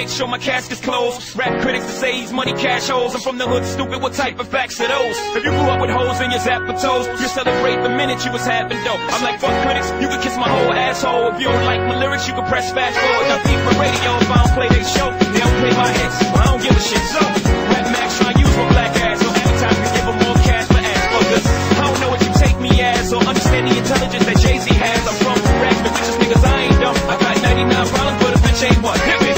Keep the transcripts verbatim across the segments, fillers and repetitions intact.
make sure my casket's closed. Rap critics that say he's money cash holes. I'm from the hood, stupid, what type of facts are those? If you grew up with holes in your zappatos, you celebrate the minute you was having dope. I'm like, fuck critics, you can kiss my whole asshole. If you don't like my lyrics, you can press fast forward. Now deep for radio, if I don't play they show, they don't play my hits, I don't give a shit, so Rap Max try use my black ass, so advertisers give them more cash for ass fuckers. I don't know what you take me as, or understand the intelligence that Jay-Z has. I'm from Iraq, but bitches niggas, I ain't dumb. I got ninety-nine problems, but if bitch ain't what, hit me.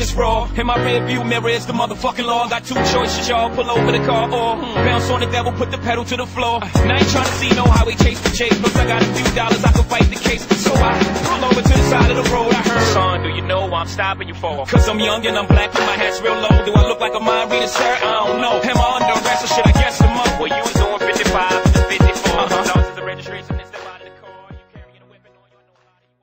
Is raw. In my rear view mirror is the motherfucking law. Got two choices, y'all. Pull over the car or mm, bounce on the devil, put the pedal to the floor. And I ain't trying to see no highway chase the chase. Plus I got a few dollars, I could fight the case. So I pull over to the side of the road. I heard, son, do you know why I'm stopping you for? Cause I'm young and I'm black and my hat's real low. Do I look like a mind reader, sir? I don't know. Am I under arrest or should I guess him up? Well, you